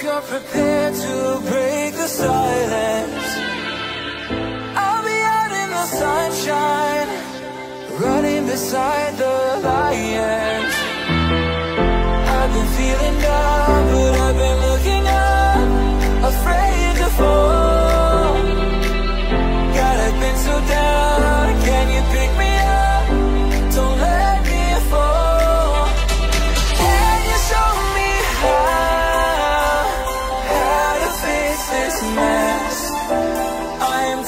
if you're prepared to break the silence. I'll be out in the sunshine, running beside the lions. I've been feeling down, but I've been looking up, afraid to fall. God, I've been so down, can you pick me up? Don't let me fall. Can you show me how to face this mess? I am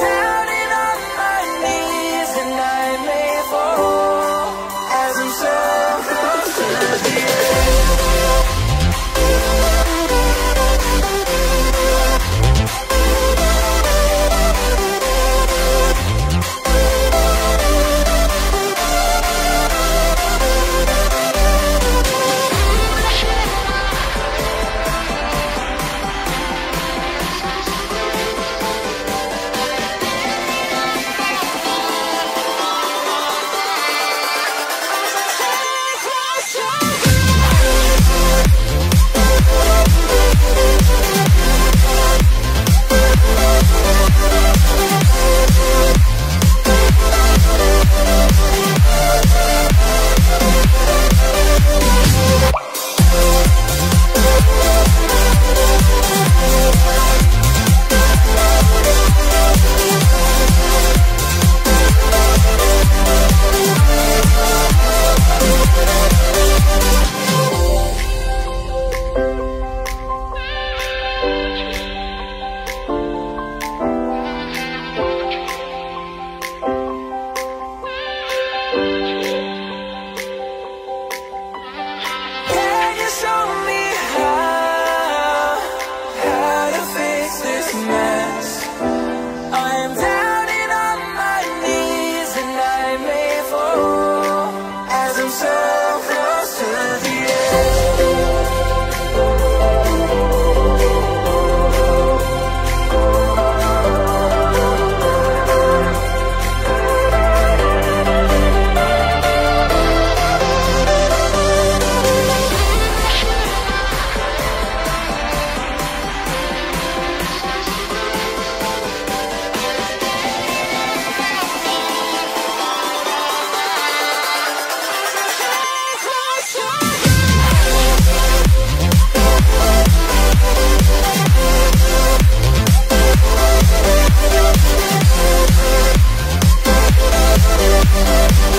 down.